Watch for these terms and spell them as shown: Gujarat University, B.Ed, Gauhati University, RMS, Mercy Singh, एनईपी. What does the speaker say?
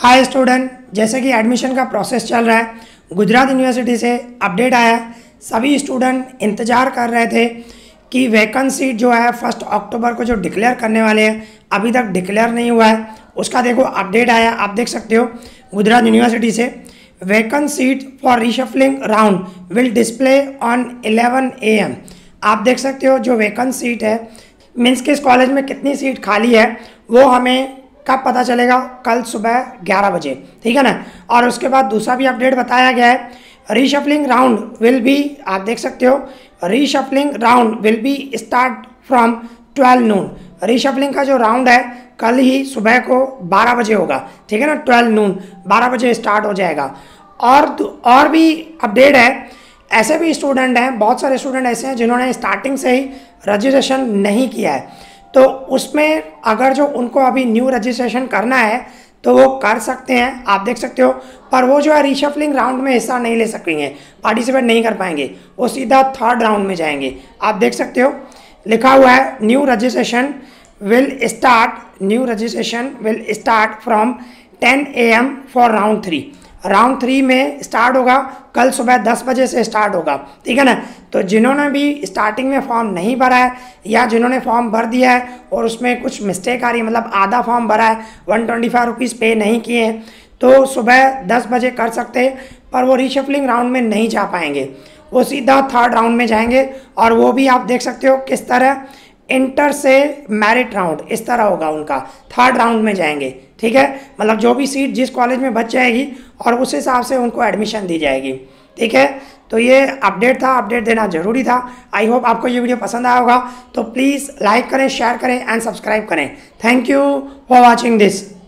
Hi student, जैसे कि admission का प्रोसेस चल रहा है, गुजरात यूनिवर्सिटी से अपडेट आया है। सभी स्टूडेंट इंतज़ार कर रहे थे कि वैकेंसी जो है 1 अक्टूबर को जो डिक्लेयर करने वाले हैं, अभी तक डिक्लेयर नहीं हुआ है। उसका देखो अपडेट आया, आप देख सकते हो गुजरात यूनिवर्सिटी से vacant seat for reshuffling round will display on 11 AM। आप देख सकते हो जो वैकेंट सीट है मीन्स किस कॉलेज में कितनी सीट खाली है वो हमें कब पता चलेगा, कल सुबह 11 बजे, ठीक है ना। और उसके बाद दूसरा भी अपडेट बताया गया है, रीशफलिंग राउंड विल बी, आप देख सकते हो reshuffling round will be start from 12 noon. Reshuffling का जो राउंड है कल ही सुबह को 12 बजे होगा, ठीक है ना, 12 नून 12 बजे स्टार्ट हो जाएगा। और भी अपडेट है, ऐसे भी स्टूडेंट हैं, बहुत सारे स्टूडेंट ऐसे हैं जिन्होंने स्टार्टिंग से ही रजिस्ट्रेशन नहीं किया है, तो उसमें अगर जो उनको अभी न्यू रजिस्ट्रेशन करना है तो वो कर सकते हैं, आप देख सकते हो। पर वो जो है रीशफलिंग राउंड में हिस्सा नहीं ले सकेंगे, पार्टिसिपेट नहीं कर पाएंगे, वो सीधा 3rd राउंड में जाएंगे। आप देख सकते हो लिखा हुआ है new registration will start from 10 AM for round 3। Round 3 में स्टार्ट होगा, कल सुबह 10 बजे से स्टार्ट होगा, ठीक है ना। तो जिन्होंने भी स्टार्टिंग में फॉर्म नहीं भरा है या जिन्होंने फॉर्म भर दिया है और उसमें कुछ मिस्टेक आ रही है, मतलब आधा फॉर्म भरा है, 125 रुपीज़ पे नहीं किए हैं, तो सुबह 10 बजे कर सकते हैं। पर वो रीशफलिंग राउंड में नहीं जा पाएंगे, वो सीधा 3rd राउंड में जाएंगे। और वो भी आप देख सकते हो किस तरह इंटर से मैरिट राउंड इस तरह होगा, उनका 3rd राउंड में जाएंगे, ठीक है। मतलब जो भी सीट जिस कॉलेज में बच जाएगी और उस हिसाब से उनको एडमिशन दी जाएगी, ठीक है। तो ये अपडेट था, अपडेट देना ज़रूरी था। आई होप आपको ये वीडियो पसंद आया होगा, तो प्लीज़ लाइक करें, शेयर करें एंड सब्सक्राइब करें। Thank you for watching this.